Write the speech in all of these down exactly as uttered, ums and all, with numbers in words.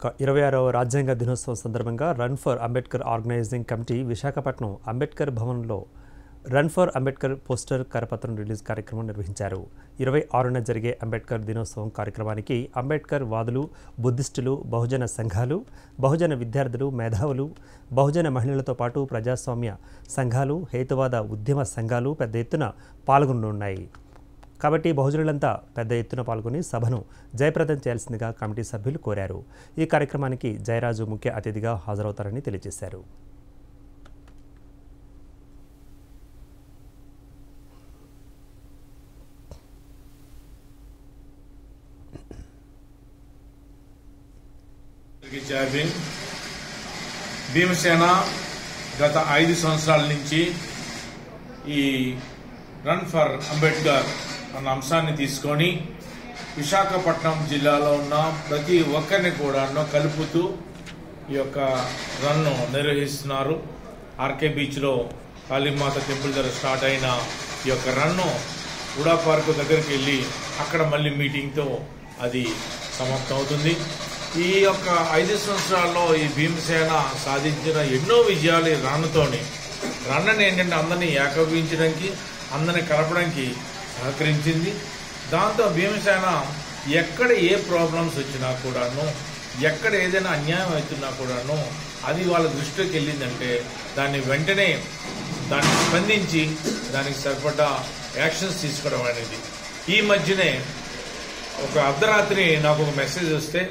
अंबेडकर् इरवै आरव राज्यांग दिनोत्सव संदर्भंगा run for Ambedkar organizing committee Visakhapatnam Ambedkar Bhavan में रन फॉर अंबेडकर् पोस्टर करपत्रं रिलीज कार्यक्रम निर्वहिंचारु। इरवै आरुन जरिगे अंबेडकर् दिनोत्सव कार्यक्रमानिकी अंबेडकर् वादुलु बुद्धिस्टुलु बहुजन संघालु बहुजन विद्यार्थुलु मेधावुलु बहुजन महिळलतो पाटु प्रजास्वाम्य संघालु हेतुवाद उद्यम संघालु पेद्द एत्तुन पाल्गొననున్నాయి। काबट्टी बहुजनुलंता पेद्द एत्तुन पाल्गొని सभनु जयप्रदं चेयाल्सिनगा कमिटी सभ्युलु कोरारु। ई कार्यक्रमानिकी जयराज मुख्य अतिथिगा हाजरवुतारनि तेलियजेशारु। जय भीम भीम सेना गत ఐదు సంవత్సరాల నుంచి ఈ రన్ ఫర్ అంబేద్కర్ అన్న అంశాన్ని తీసుకొని విశాఖపట్నం జిల్లాలో ఉన్న ప్రతి ఒక్కరిని కూడాను కలుపుతూ ఈ యొక్క రన్ ను నిర్వహిస్తున్నారు। ఆర్కే బీచ్ లో కాళీమాత టెంపుల్ దగ్గర స్టార్ట్ అయిన ఈ యొక్క రన్ ను ఉడా పార్క్ దగ్గరికి వెళ్ళి అక్కడ మళ్ళీ మీటింగ్ తో అది సమాప్తం అవుతుంది। ఈ యొక్క ఐదు సంవత్సరాల్లో ఈ భీమసేన సాధించిన ఎన్నో విజయాలు రాణతోని రన్నని ఏంటంటే అందరినీ ఏకీభవించడానికి అందరిని కలపడానికి సహకరించింది। దాంతో భీమసేన ఎక్కడ ఏ ప్రాబ్లమ్స్ వచ్చినా కూడాను ఎక్కడ ఏదైనా అన్యాయం అవుతున్నా కూడాను అది వాళ్ళ దృష్టికి వెళ్ళిందంటే దాన్ని వెంటనే దాన్ని స్పందించి దానికి సరిపడ్డ యాక్షన్స్ తీసుకోవడం అనేది। ఈ మధ్యనే ఒక అర్ధరాత్రి నాకు ఒక మెసేజ్ వస్తే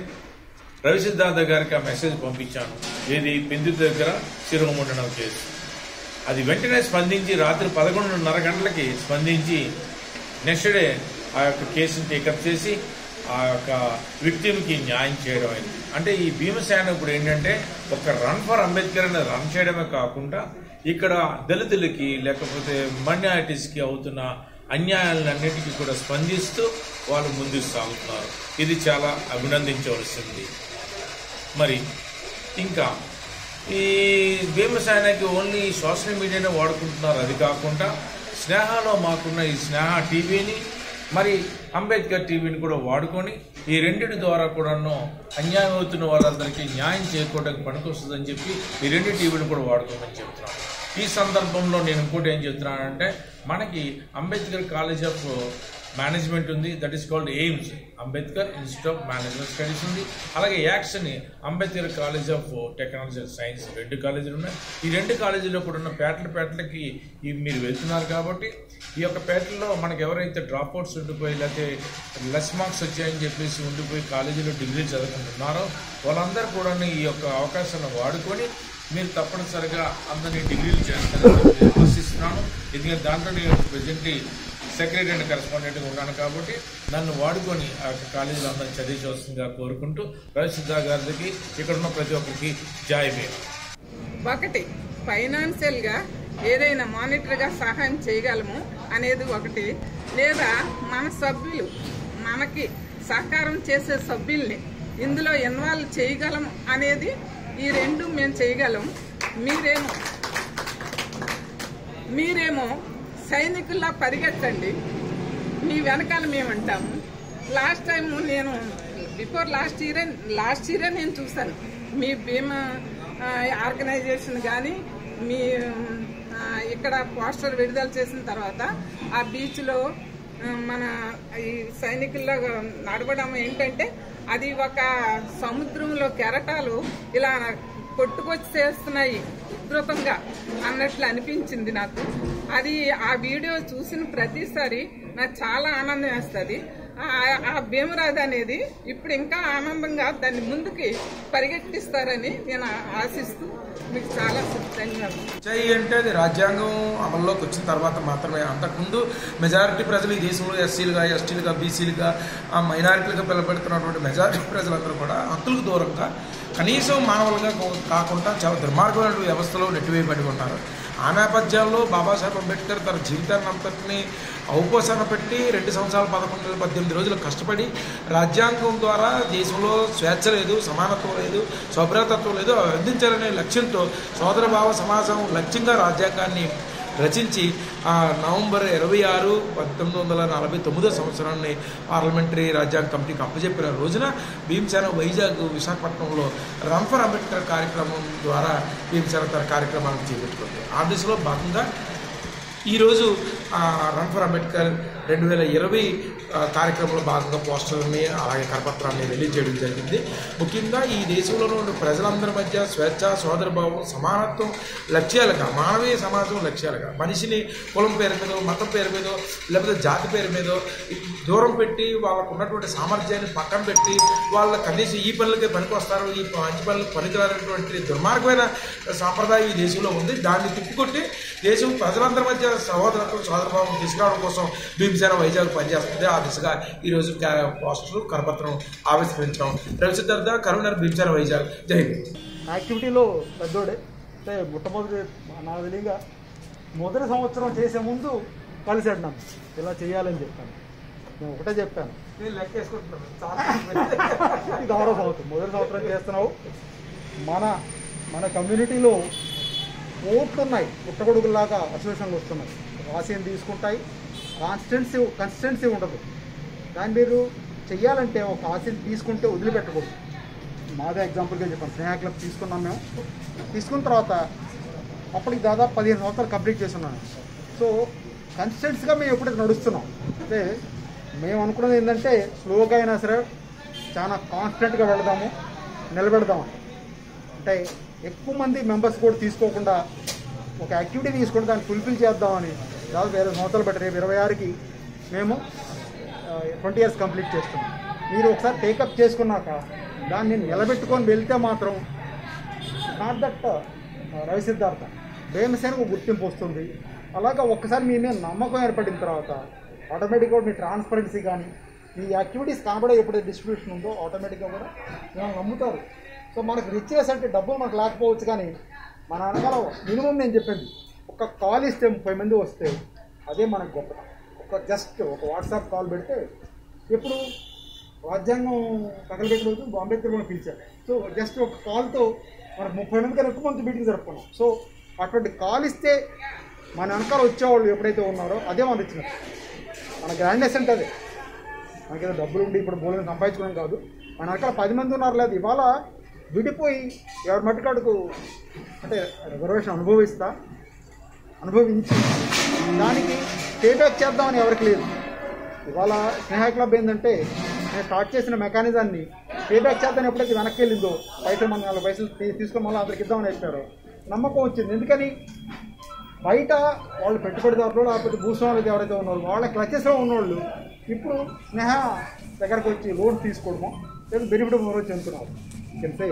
రవి సిద్ధార్థ గారికి ఆ మెసేజ్ పంపించాను, ఏది పెందు దగ్గర శిరోముండనం చేసి అది వెంటనే స్పందించి రాత్రి పదకొండున్నర గంటలకి స్పందించి నెక్స్ట్ డే ఆ యొక్క కేసును టేకప్ చేసి ఆ యొక్క విక్టిమ్కి న్యాయం చేయడం అయింది। అంటే ఈ భీమసేన ఇప్పుడు ఏంటంటే ఒక రన్ ఫర్ అంబేద్కర్ అనేది రన్ చేయడమే కాకుండా ఇక్కడ దళితులకి లేకపోతే మైనారిటీస్కి అవుతున్న అన్యాయాలన్నిటికీ కూడా స్పందిస్తూ వాళ్ళు ముందుకు సాగుతున్నారు। ఇది చాలా అభినందించవలసింది। మరి ఇంకా ఈ భీమసేనకి ఓన్లీ సోషల్ మీడియానే వాడుకుంటున్నారు, అది కాకుండా స్నేహలో మాకున్న ఈ స్నేహ టీవీని మరి అంబేద్కర్ టీవీని కూడా వాడుకొని ఈ రెండింటి ద్వారా కూడాను అన్యాయం అవుతున్న వాళ్ళందరికీ న్యాయం చేరుకోవడానికి పనికొస్తుందని చెప్పి ఈ రెండు టీవీని కూడా వాడుకోమని చెప్తున్నాను। ఈ సందర్భంలో నేను ఇంకోటి ఏం చెప్తున్నానంటే మనకి అంబేద్కర్ కాలేజ్ ఆఫ్ మేనేజ్మెంట్ ఉంది, that is called AIMS Ambedkar institute of management studies ఉంది, అలాగే యాక్స్ని Ambedkar college of technology and science రెండు కాలేజీలు ఉన్నాయి। ఈ రెండు కాలేజీలో కూడా ఉన్న పేటల పేటలకి మీరు వెళ్తున్నారు కాబట్టి ఈ యొక్క పేటల్లో మనకు ఎవరైతే డ్రాప్ అవుట్స్ ఉండిపోయి లేకపోతే లెస్ మార్క్స్ వచ్చాయని చెప్పేసి ఉండిపోయి కాలేజీలో డిగ్రీ చదువుకుంటున్నారో వాళ్ళందరూ కూడా ఈ యొక్క అవకాశాన్ని వాడుకొని మీరు తప్పనిసరిగా అందరినీ డిగ్రీలు చేస్తారని విశ్వసిస్తున్నాను। ఎందుకంటే దాంట్లో నేను ప్రజెంట్ సెక్రటరీ అండ్ కరెస్పాండెంట్గా ఉన్నాను కాబట్టి నన్ను వాడుకొని ఆ యొక్క కాలేజీలో అందరినీ చదివించవలసిందిగా కోరుకుంటూ రవి సిద్ధా గారికి ఇక్కడ ఉన్న ప్రతి ఒక్కరికి జాయ్ భీమ్। ఒకటి ఫైనాన్షియల్గా ఏదైనా మానిటర్గా సహాయం చేయగలము అనేది ఒకటి, లేదా మన సభ్యులు మనకి సహకారం చేసే సభ్యుల్ని ఇందులో ఇన్వాల్వ్ చేయగలము అనేది ఈ రెండు మేము చేయగలం। మీరేమో మీరేమో సైనికుల్లా పరిగెత్తండి, మీ వెనకాల మేము ఉంటాము। లాస్ట్ టైం నేను బిఫోర్ లాస్ట్ ఇయరే లాస్ట్ ఇయరే నేను చూశాను మీ భీమా ఆర్గనైజేషన్ కానీ మీ ఇక్కడ పోస్టర్ విడుదల చేసిన తర్వాత ఆ బీచ్లో మన ఈ సైనికుల్లో నడవడం ఏంటంటే అది ఒక సముద్రంలో కెరటాలు ఇలా కొట్టుకొచ్చేస్తున్నాయి ఉధృతంగా అన్నట్లు అనిపించింది నాకు। అది ఆ వీడియో చూసిన ప్రతిసారి నాకు చాలా ఆనందం వేస్తుంది। ఆ భీమరాజ్ అనేది ఇప్పుడు ఇంకా ఆనందంగా దాన్ని ముందుకి పరిగెట్టిస్తారని నేను ఆశిస్తూ మీకు చాలా ధన్యవాదాలు। జై అంటే అది రాజ్యాంగం అమల్లోకి వచ్చిన తర్వాత మాత్రమే, అంతకుముందు మెజారిటీ ప్రజలు ఈ దేశంలో ఎస్సీలుగా ఎస్టీలుగా బీసీలుగా ఆ మైనారిటీలుగా పిలబెడుతున్నటువంటి మెజారిటీ ప్రజలందరూ కూడా హక్కులకు దూరంగా కనీసం మానవులుగా కాకుండా చాలా దుర్మార్గమైన వ్యవస్థలో నెట్టివేయబడి ఉన్నారు। ఆ నేపథ్యంలో బాబాసాహెబ్ అంబేద్కర్ తన జీవితాన్ని అంతటిని ఔపోసాన పెట్టి రెండు సంవత్సరాల పదకొండు వేల పద్దెనిమిది రోజులు కష్టపడి రాజ్యాంగం ద్వారా దేశంలో స్వేచ్ఛ లేదు, సమానత్వం లేదు, శుభ్రతత్వం లేదు అందించాలనే లక్ష్యంతో సోదరభావ సమాజం లక్ష్యంగా రాజ్యాంగాన్ని రచించి నవంబర్ ఇరవై ఆరు పంతొమ్మిది వందల నలభై తొమ్మిది సంవత్సరాన్ని పార్లమెంటరీ రాజ్యాంగ కమిటీకి అప్పచెప్పిన రోజున భీమసేన వైజాగ్ విశాఖపట్నంలో రన్ ఫర్ అంబేద్కర్ కార్యక్రమం ద్వారా భీమసేన తన కార్యక్రమాన్ని చేపట్టుకుంది। ఆ దిశలో భాగంగా ఈరోజు రన్ ఫర్ అంబేద్కర్ రెండు వేల ఇరవై కార్యక్రమంలో భాగంగా పోస్టర్ని అలాగే కరపత్రాన్ని రిలీజ్ చేయడం జరిగింది। ముఖ్యంగా ఈ దేశంలో ఉన్న ప్రజలందరి మధ్య స్వేచ్ఛ, సోదరభావం, సమానత్వం లక్ష్యాలుగా, మానవీయ సమాజం లక్ష్యాలుగా మనిషిని కులం పేరు మీదో, మతం పేరు మీదో, లేకపోతే జాతి పేరు మీదో దూరం పెట్టి వాళ్ళకు ఉన్నటువంటి సామర్థ్యాన్ని పక్కన పెట్టి వాళ్ళ కనీసం ఈ పనులకే పనికి వస్తారు, ఈ మంచి పనులకు పనికిరానటువంటి దుర్మార్గమైన సాంప్రదాయం ఈ దేశంలో ఉంది। దాన్ని తిప్పికొట్టి దేశం ప్రజలందరి మధ్య సహోదరత్వం, సోదరభావం తీసుకురావడం కోసం భీమసేన వైజాగ్ పనిచేస్తుంది। ఆ దిశగా ఈరోజు పోస్టర్లు, కరపత్రం ఆవిష్కరించాం। రవిసిద్ధార్థ, కరీంనగర్, భీమసేన వైజాగ్। జై హింద్। యాక్టివిటీలో పెద్దోడే అంటే మొట్టమొదటి నా తెలియగా మొదటి సంవత్సరం చేసే ముందు కలిసాడు నన్ను, ఇలా చేయాలని చెప్పాను। నేను ఒకటే చెప్పాను, లెక్క వేసుకుంటున్నాను ఇది ఆరో సంవత్సరం, మొదటి సంవత్సరం చేస్తున్నావు। మన మన కమ్యూనిటీలో ఓట్లు ఉన్నాయి, పుట్టగొడుగులాగా అసోసియేషన్లు వస్తున్నాయి, రాసేం తీసుకుంటాయి, కాన్స్టెన్సీ కన్సిస్టెన్సీ ఉండదు। దాన్ని మీరు చెయ్యాలంటే ఒక ఆశని తీసుకుంటే వదిలిపెట్టకూడదు। మాదే ఎగ్జాంపుల్గా చెప్పాను, స్నేహ క్లబ్ తీసుకున్నాం మేము, తీసుకున్న తర్వాత అప్పటికి దాదాపు పదిహేను సంవత్సరాలు కంప్లీట్ చేస్తున్నాను। సో కన్సిస్టెన్సీగా మేము ఎప్పుడైతే నడుస్తున్నాం అంటే మేము అనుకున్నది ఏంటంటే స్లోగా అయినా సరే చాలా కాన్స్టెంట్గా వెళదాము, నిలబెడదాము అంటే ఎక్కువ మంది మెంబర్స్ కూడా తీసుకోకుండా ఒక యాక్టివిటీ తీసుకుంటే దాన్ని ఫుల్ఫిల్ చేద్దామని దాదాపు ఇరవై సంవత్సరాలు బట్టి రేపు ఇరవై ఆరుకి మేము ట్వంటీ ఇయర్స్ కంప్లీట్ చేస్తున్నాం। మీరు ఒకసారి టేకప్ చేసుకున్నాక దాన్ని నిలబెట్టుకొని వెళ్తే మాత్రం నాట్ దట్ రవిసిద్ధార్థ భీమసేనకు గుర్తింపు వస్తుంది। అలాగే ఒక్కసారి మీ మీద నమ్మకం ఏర్పడిన తర్వాత ఆటోమేటిక్గా మీ ట్రాన్స్పరెన్సీ కానీ మీ యాక్టివిటీస్ కనబడే ఎప్పుడైతే డిస్ట్రిబ్యూషన్ ఉందో ఆటోమేటిక్గా కూడా మేము నమ్ముతారు। సో మనకు రిచెస్ అంటే డబ్బులు మనకు లేకపోవచ్చు, కానీ మన అనగా మినిమం నేను చెప్పింది ఒక కాల్ ఇస్తే ముప్పై మంది వస్తే అదే మనకు గొప్ప। ఒక జస్ట్ ఒక వాట్సాప్ కాల్ పెడితే ఎప్పుడు రాజ్యాంగం తగలబెట్టలేదు అంబేద్కర్ మనం పిలిచారు। సో జస్ట్ ఒక కాల్తో మనకు ముప్పై మంది కన్నా ఎక్కువ మంది మీటింగ్ జరుపుకున్నాం। సో అటువంటి కాల్ ఇస్తే మన వెనకాల వచ్చేవాళ్ళు ఎప్పుడైతే ఉన్నారో అదే మనం ఇచ్చిన మన గ్రాండ్నెస్ అంటే అదే। మనకేదో డబ్బులు ఉండి ఇప్పుడు బోల్ని సంపాదించుకోవడం కాదు, మన వెనకాల పది మంది ఉన్నారు, లేదు ఇవాళ విడిపోయి ఎవరి మట్టుకాడుకు అంటే రిజర్వేషన్ అనుభవిస్తా అనుభవించి దానికి పేబ్యాక్ చేద్దామని ఎవరికి లేదు। ఇవాళ స్నేహ క్లబ్ ఏంటంటే నేను స్టార్ట్ చేసిన మెకానిజాన్ని పేబ్యాక్ చేద్దామని ఎప్పుడైతే వెనక్కి వెళ్ళిందో పైసలు మన నాలుగు పైసలు తీసుకొని మళ్ళీ అందరికి ఇద్దామని చెప్పారు, నమ్మకం వచ్చింది। ఎందుకని బయట వాళ్ళు పెట్టుబడిదారులు లేకపోతే భూస్వాములు ఎవరైతే ఉన్నారో వాళ్ళ క్లచెస్లో ఉన్నవాళ్ళు ఇప్పుడు స్నేహ దగ్గరకు వచ్చి లోన్ తీసుకోవడమో లేదా బెనిఫిట్ ఎవరో చెందుతున్నారు। అంటే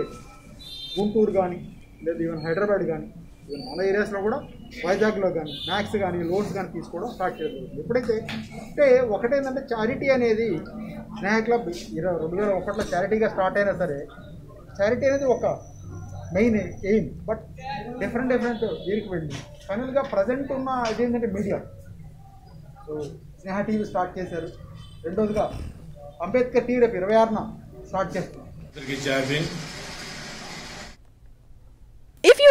గుంటూరు కానీ లేదా ఈవెన్ హైదరాబాద్ కానీ ఈవెన్ మన ఏరియాస్లో కూడా వైజాగ్లో కానీ మ్యాక్స్ కానీ లోన్స్ కానీ తీసుకోవడం స్టార్ట్ చేయగలుగుతుంది ఎప్పుడైతే అంటే ఒకటేంటంటే చారిటీ అనేది స్నేహ క్లబ్ ఇరవై రెండు వేల ఒకటిలో చారిటీగా స్టార్ట్ అయినా సరే చారిటీ అనేది ఒక main aim, but different different దీనికి వెళ్ళి ఫైనల్గా ప్రజెంట్ ఉన్న అదేంటంటే media. So Sneha TV start చేశారు, రెండోదిగా అంబేద్కర్ టీవీ రేపు ఇరవై ఆరున స్టార్ట్ చేస్తారు। If you